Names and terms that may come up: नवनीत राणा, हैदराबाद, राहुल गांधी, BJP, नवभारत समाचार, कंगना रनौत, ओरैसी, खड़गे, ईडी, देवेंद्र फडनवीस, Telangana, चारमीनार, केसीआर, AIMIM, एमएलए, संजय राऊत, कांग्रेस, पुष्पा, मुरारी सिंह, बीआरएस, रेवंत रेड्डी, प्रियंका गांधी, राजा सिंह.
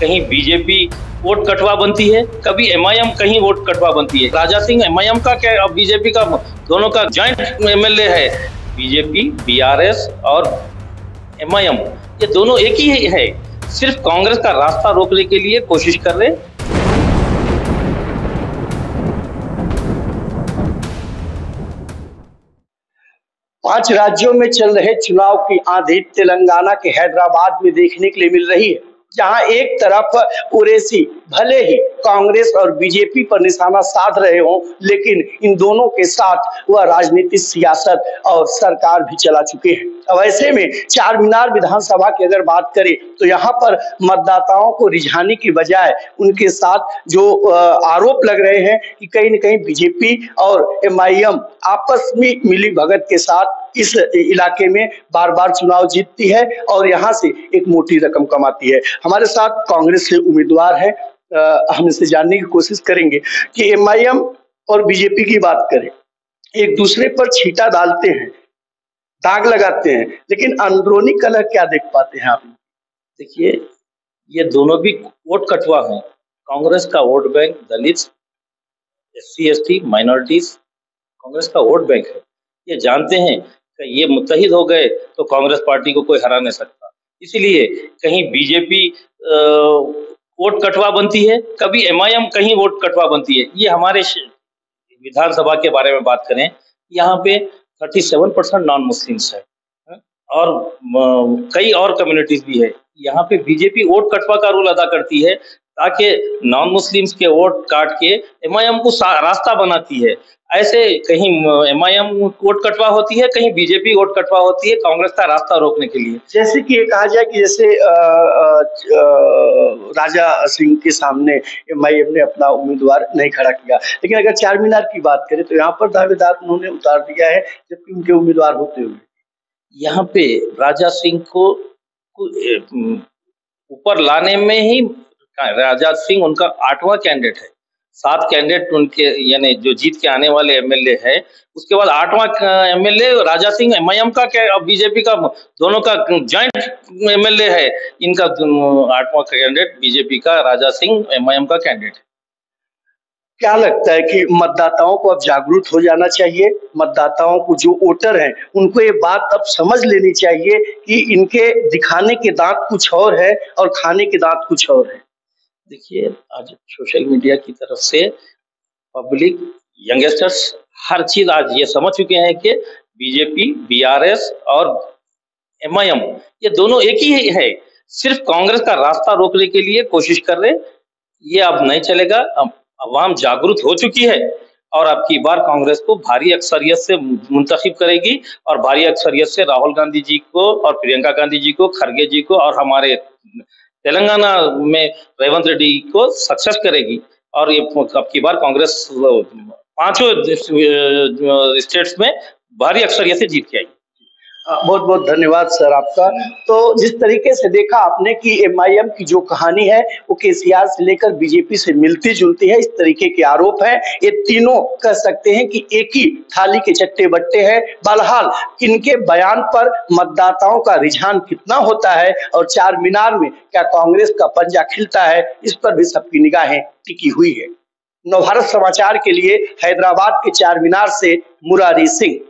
कहीं BJP vote कटवा बनती है, कभी एमआईएम कहीं वोट कटवा बनती है। राजा सिंह एमआईएम का क्या और बीजेपी का दोनों का ज्वाइंट एमएलए है। बीजेपी, बीआरएस और एमआईएम ये दोनों एक ही है, सिर्फ कांग्रेस का रास्ता रोकने के लिए कोशिश कर रहे। पांच राज्यों में चल रहे चुनाव की आंधी तेलंगाना के हैदराबाद में देखने के लिए मिल रही है, जहां एक तरफ ओरैसी भले ही कांग्रेस और बीजेपी पर निशाना साध रहे हों, लेकिन इन दोनों के साथ वह राजनीतिक सियासत और सरकार भी चला चुके हैं। अब ऐसे में चारमीनार विधानसभा की अगर बात करें तो यहाँ पर मतदाताओं को रिझाने की बजाय उनके साथ जो आरोप लग रहे हैं कि कहीं न कहीं बीजेपी और एमआईएम आपस में मिली भगत के साथ इस इलाके में बार बार चुनाव जीतती है और यहाँ से एक मोटी रकम कमाती है। हमारे साथ कांग्रेस के उम्मीदवार है, हम इसे जानने की कोशिश करेंगे कि एमआईएम और बीजेपी की बात करें, एक दूसरे पर छींटा डालते हैं, दाग लगाते हैं, लेकिन अंदरूनी कलह क्या देख पाते हैं आप? देखिए, ये दोनों भी वोट कटवा हैं। कांग्रेस का वोट बैंक दलित, SC ST माइनॉरिटीज कांग्रेस का वोट बैंक है। ये जानते हैं कि ये मुत्तहिद हो गए तो कांग्रेस पार्टी को कोई हरा नहीं सकता। इसीलिए कहीं बीजेपी वोट कटवा बनती है, कभी एमआईएम कहीं वोट कटवा बनती है। ये हमारे विधानसभा के बारे में बात करें, यहाँ पे 37% नॉन मुस्लिम्स है और कई और कम्युनिटीज भी है। यहाँ पे बीजेपी वोट कटवा का रोल अदा करती है ताकि नॉन मुस्लिम्स के वोट काट के एमआईएम को रास्ता बनाती है। ऐसे कहीं एमआईएम वोट कटवा होती है, कहीं बीजेपी वोट कटवा होती है, कांग्रेस का रास्ता रोकने के लिए। जैसे कि ये कहा जाए कि जैसे राजा सिंह के सामने एमआईएम ने अपना उम्मीदवार नहीं खड़ा किया, लेकिन अगर चारमीनार की बात करें तो यहाँ पर दावेदार उन्होंने उतार दिया है, जबकि उनके उम्मीदवार होते हुए यहाँ पे राजा सिंह को ऊपर लाने में ही राजा सिंह उनका 8वां कैंडिडेट है। 7 कैंडिडेट उनके यानी जो जीत के आने वाले एमएलए है, उसके बाद 8वां एमएलए राजा सिंह एमआईएम का क्या और बीजेपी का दोनों का ज्वाइंट एमएलए है। इनका 8वां कैंडिडेट बीजेपी का, राजा सिंह एमआईएम का कैंडिडेट है। क्या लगता है कि मतदाताओं को अब जागरूक हो जाना चाहिए? मतदाताओं को, जो वोटर हैं, उनको ये बात अब समझ लेनी चाहिए कि इनके दिखाने के दांत कुछ और है और खाने के दांत कुछ और है। देखिए, आज सोशल मीडिया की तरफ से पब्लिक, यंगस्टर्स, हर चीज आज ये समझ चुके हैं कि बीजेपी, बीआरएस और एमआईएम ये दोनों एक ही है, सिर्फ कांग्रेस का रास्ता रोकने के लिए कोशिश कर रहे। ये अब नहीं चलेगा। अब आवाम जागरूक हो चुकी है और अब की बार कांग्रेस को भारी अक्सरियत से मुंतखब करेगी और भारी अक्सरियत से राहुल गांधी जी को और प्रियंका गांधी जी को, खड़गे जी को और हमारे तेलंगाना में रेवंत रेड्डी को सक्सेस करेगी। और ये अब की बार कांग्रेस 5 स्टेट्स में भारी अक्सरियत से जीत के आएगी। बहुत बहुत धन्यवाद सर आपका। तो जिस तरीके से देखा आपने कि एमआईएम की जो कहानी है वो केसीआर से लेकर बीजेपी से मिलती जुलती है, इस तरीके के आरोप है। ये तीनों कह सकते हैं कि एक ही थाली के चट्टे बट्टे हैं। बहरहाल, इनके बयान पर मतदाताओं का रुझान कितना होता है और चारमीनार में क्या कांग्रेस का पंजा खिलता है, इस पर भी सबकी निगाहें टिकी हुई है। नवभारत समाचार के लिए हैदराबाद के चारमीनार से मुरारी सिंह।